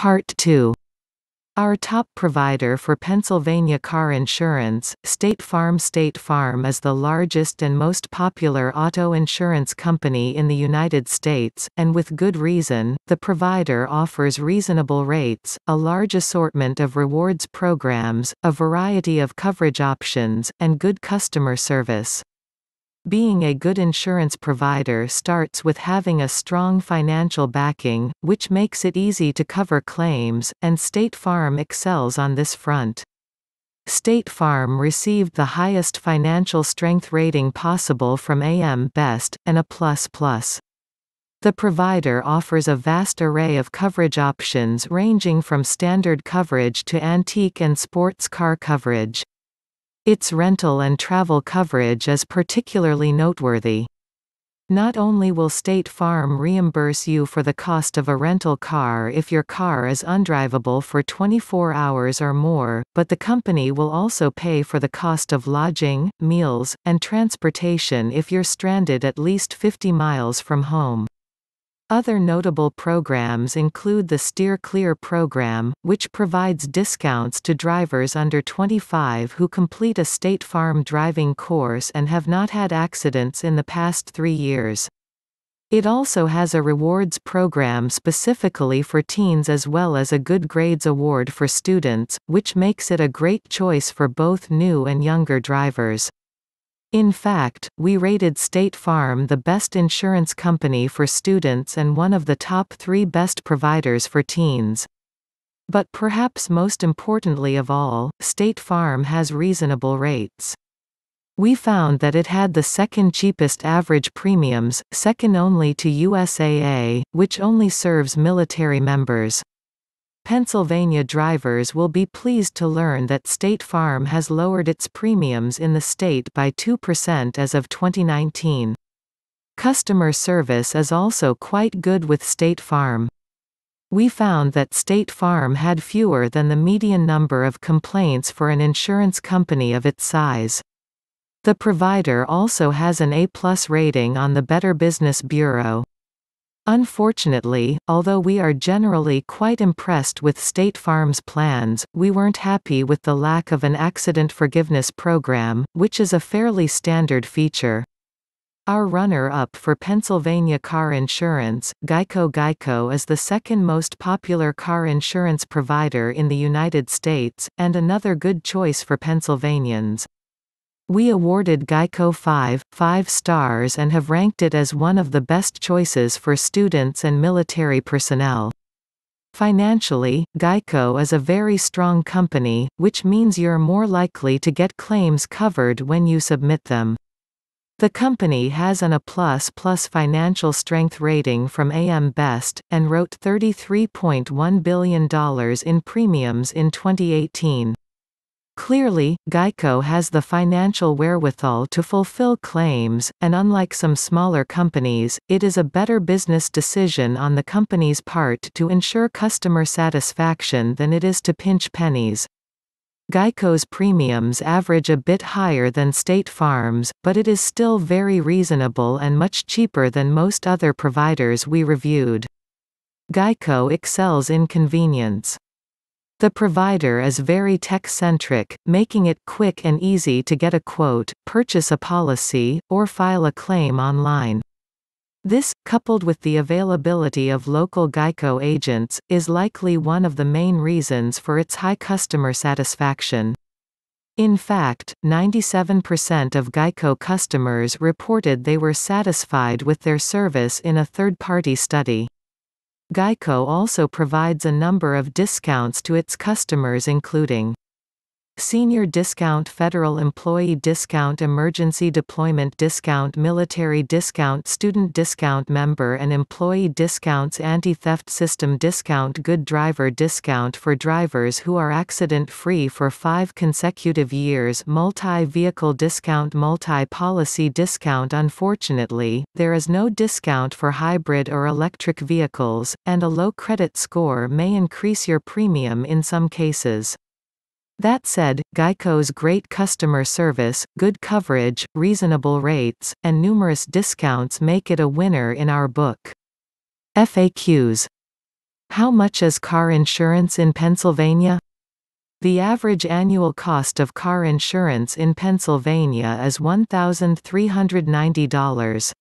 Part 2. Our top provider for Pennsylvania car insurance, State Farm. State Farm is the largest and most popular auto insurance company in the United States, and with good reason. The provider offers reasonable rates, a large assortment of rewards programs, a variety of coverage options, and good customer service. Being a good insurance provider starts with having a strong financial backing, which makes it easy to cover claims, and State Farm excels on this front. State Farm received the highest financial strength rating possible from AM Best, an A++. The provider offers a vast array of coverage options ranging from standard coverage to antique and sports car coverage. Its rental and travel coverage is particularly noteworthy. Not only will State Farm reimburse you for the cost of a rental car if your car is undrivable for 24 hours or more, but the company will also pay for the cost of lodging, meals, and transportation if you're stranded at least 50 miles from home. Other notable programs include the Steer Clear program, which provides discounts to drivers under 25 who complete a State Farm driving course and have not had accidents in the past 3 years. It also has a rewards program specifically for teens as well as a Good Grades Award for students, which makes it a great choice for both new and younger drivers. In fact, we rated State Farm the best insurance company for students and one of the top 3 best providers for teens. But perhaps most importantly of all, State Farm has reasonable rates. We found that it had the second cheapest average premiums, second only to USAA, which only serves military members. Pennsylvania drivers will be pleased to learn that State Farm has lowered its premiums in the state by 2% as of 2019. Customer service is also quite good with State Farm. We found that State Farm had fewer than the median number of complaints for an insurance company of its size. The provider also has an A+ rating on the Better Business Bureau. Unfortunately, although we are generally quite impressed with State Farm's plans, we weren't happy with the lack of an accident forgiveness program, which is a fairly standard feature. Our runner-up for Pennsylvania car insurance, GEICO. GEICO is the second most popular car insurance provider in the United States, and another good choice for Pennsylvanians. We awarded GEICO 5.5 stars and have ranked it as one of the best choices for students and military personnel. Financially, GEICO is a very strong company, which means you're more likely to get claims covered when you submit them. The company has an A++ financial strength rating from AM Best, and wrote $33.1 billion in premiums in 2018. Clearly, GEICO has the financial wherewithal to fulfill claims, and unlike some smaller companies, it is a better business decision on the company's part to ensure customer satisfaction than it is to pinch pennies. GEICO's premiums average a bit higher than State Farm's, but it is still very reasonable and much cheaper than most other providers we reviewed. GEICO excels in convenience. The provider is very tech-centric, making it quick and easy to get a quote, purchase a policy, or file a claim online. This, coupled with the availability of local GEICO agents, is likely one of the main reasons for its high customer satisfaction. In fact, 97% of GEICO customers reported they were satisfied with their service in a third-party study. GEICO also provides a number of discounts to its customers, including senior discount, federal employee discount, emergency deployment discount, military discount, student discount, member and employee discounts, anti-theft system discount, good driver discount for drivers who are accident-free for 5 consecutive years, multi-vehicle discount, multi-policy discount. Unfortunately, there is no discount for hybrid or electric vehicles, and a low credit score may increase your premium in some cases. That said, GEICO's great customer service, good coverage, reasonable rates, and numerous discounts make it a winner in our book. FAQs. How much is car insurance in Pennsylvania? The average annual cost of car insurance in Pennsylvania is $1,390.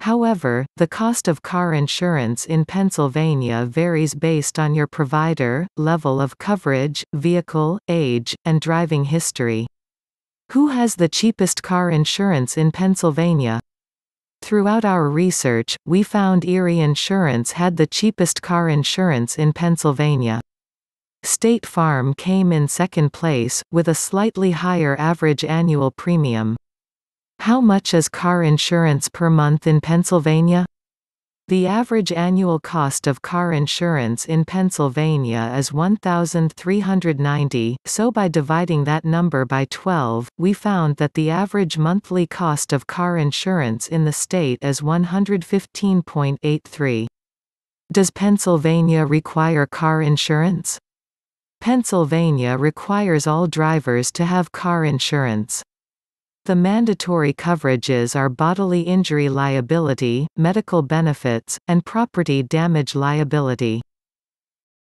However, the cost of car insurance in Pennsylvania varies based on your provider, level of coverage, vehicle, age, and driving history. Who has the cheapest car insurance in Pennsylvania? Throughout our research, we found Erie Insurance had the cheapest car insurance in Pennsylvania. State Farm came in second place, with a slightly higher average annual premium. How much is car insurance per month in Pennsylvania? The average annual cost of car insurance in Pennsylvania is $1,390, so by dividing that number by 12, we found that the average monthly cost of car insurance in the state is $115.83. Does Pennsylvania require car insurance? Pennsylvania requires all drivers to have car insurance. The mandatory coverages are bodily injury liability, medical benefits, and property damage liability.